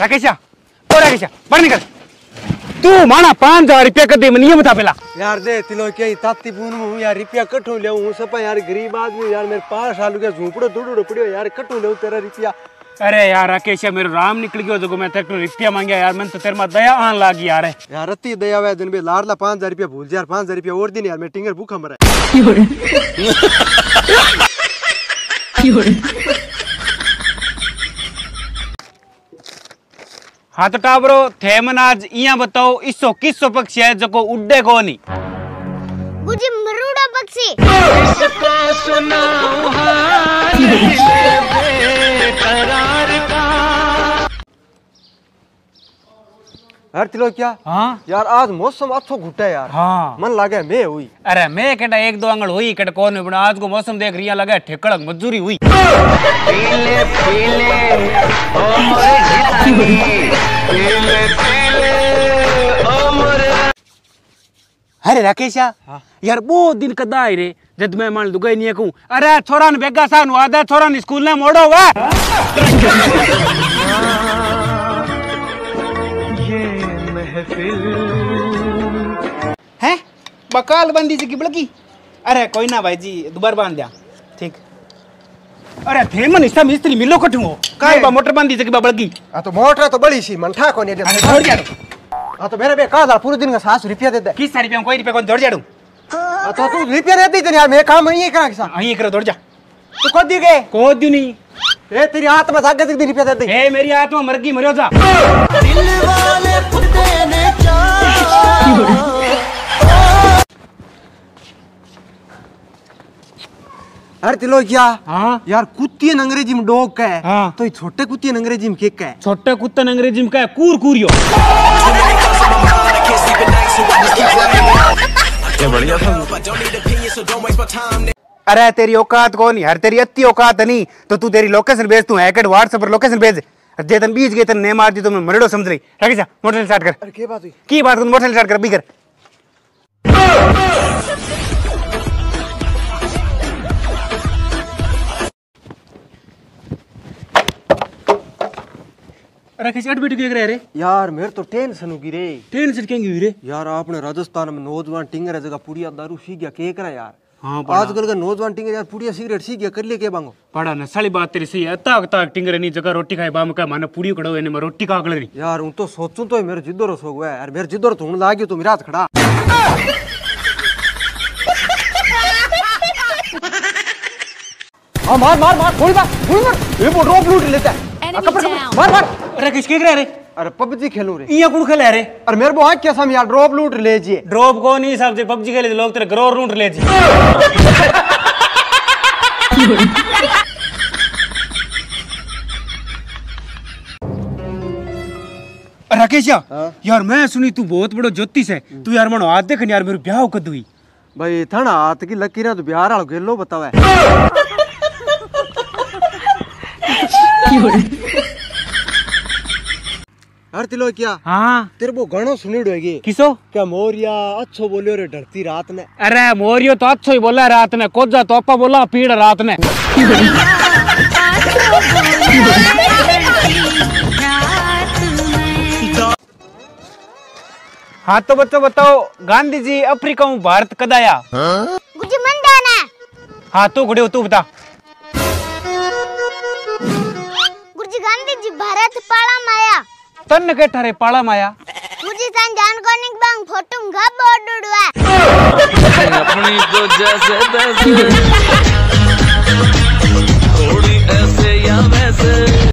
राकेश बाहर निकल। तू माना 5000 रुपया कर दे, मैं नहीं बता पहला यार दे तिलो के ताती बूनू यार रुपया कठो लेऊ हूं सपा यार गरीब आदमी यार मेरे 5 साल के झोपड़ो दुडुडो पड़ियो यार कठो लेऊ तेरा रुपया। अरे यार राकेश मेरे राम निकल गयो देखो मैं तेरे को रुपया मांगया यार मन तो तेरे में दया आन लागी यार है यार अति दया वे दिन बे लाडला 5000 रुपया भूल जा यार 5000 रुपया और दिन यार मैं टिंगर भूखा मरा की हाँ तो टाबरो थे मन आज इया बताओ इसो किसो पक्षी है जो को उड्डे कोनी बुझी मरुड़ा पक्षी इसको सुनाओ हाल बेकरार का हर तिलो क्या हाँ यार आज मौसम अच्छो घुटा यार हाँ मन लागे मैं हुई। अरे मैं कहता एक दो आंगल हुई कहता कौन हुई आज को मौसम देख रिया लगे ठेकड़क मजदूरी हुई पीले पीले ओ मोरे पीले पीले ओ मोरे। अरे राकेश यार बहुत दिन कदाई रे जद मैं मान लुगाई नहीं कहूं अरे छोरा ने बेगा सा नु आदा छोरा ने स्कूल ने मोड़ो वा हैं बकाल बंदी से की। अरे कोई ना भाई जी दोबारा बांध दिया ठीक। अरे थे मन इसमें मिस्त्री मिलो कठू काय बा मोटर बांधी से की बबलगी आ तो मोटर तो बड़ी सी मन ठा को ने दे छोड़ जा आ तो मेरे बे का हजार पूरे दिन का 700 रुपया दे दे किस सारी पे कोई रुपया को जोड़ जाडू आ तो तू रुपया दे दे यार मैं काम नहीं करा के सा यहीं करो जोड़ जा तू को दी के को दी नहीं ए तेरी आत्मा जागे दिन रुपया दे दे ए मेरी आत्मा मर गई मरो जा दिल वाले कुत्ते ने चाहा। अरे तिलो क्या हां यार कुत्ते ने अंग्रेजी में डॉग का है हाँ। तो ये छोटे कुत्ते ने अंग्रेजी में केक का है छोटे कुत्ते ने अंग्रेजी में का है कुरकुरियो ये बढ़िया था। अरे तेरी औकात कौन यार तेरी अति औकात नहीं तो तू तेरी लोकेशन भेज तू हैकड व्हाट्सएप पर लोकेशन भेज जेतन बीच गए तन ने मार दी तो मैं मरड़ो समझ रही राकेश मोटरसाइकिल स्टार्ट कर। अरे की बात हुई की बात कौन मोटरसाइकिल स्टार्ट कर भी कर राकेश अट बैठ के रह रे यार मेरे तो टेंशन हो गई रे टेंशन क्यों हुई रे यार आपने राजस्थान में नौजवान टिंगर जगह पूरी दारू सी गया के करा यार हाँ आजकल का नौजवान टिंगर यार पूड़िया सिगरेट सी गया कर ले के बांगो पड़ा ना साली बात तेरी सही है ताक ताक टिंगर नहीं जगह रोटी खाए बाम का माने पूड़ी खड़ो ने मैं रोटी का गलरी यार उन तो सोचूं तो मेरे जिद्दो रस हो गया यार मेरे जिद्दो तो हुन लागियो तो मेरा हाथ खड़ा हां मार मार मार थोड़ी मार ये वो ड्रॉप लूट लेता है मार मार। अरे किसके करे रे अरे पबजी खेलू रे इया कुड़ खेले रे अरे मेरे बो आंख के सामने यार ड्रॉप लूट ले जी ड्रॉप को नहीं सब जे पबजी खेले लोग तेरे ग्रो लूट ले जी राकेश यार मैं सुनी तू बहुत बड़ो ज्योतिष है तू यार मनो हाथ देख यार मेरे ब्याह कद हुई भाई थाना हाथ की लकीर तो बिहार वालों गेलो बतावे हर तिलो क्या हाँ तेरे वो गणो सुनिड़ो है किसो क्या मोरिया अच्छो बोलियो रे डरती रात ने। अरे मोरियो तो अच्छो ही बोला रात ने कोजा तोपा बोला पीड़ रात ने हाँ तो बच्चों बताओ गांधी जी अफ्रीका में भारत कद आया हाँ तो घुड़े तू बता गुरुजी गांधी जी भारत पाला माया तन के ठरे पाला माया मुझे तन जान को निक बांग फोटुम घा बोड डुडवा अपनी तो जैसे तैसे थोड़ी ऐसे या वैसे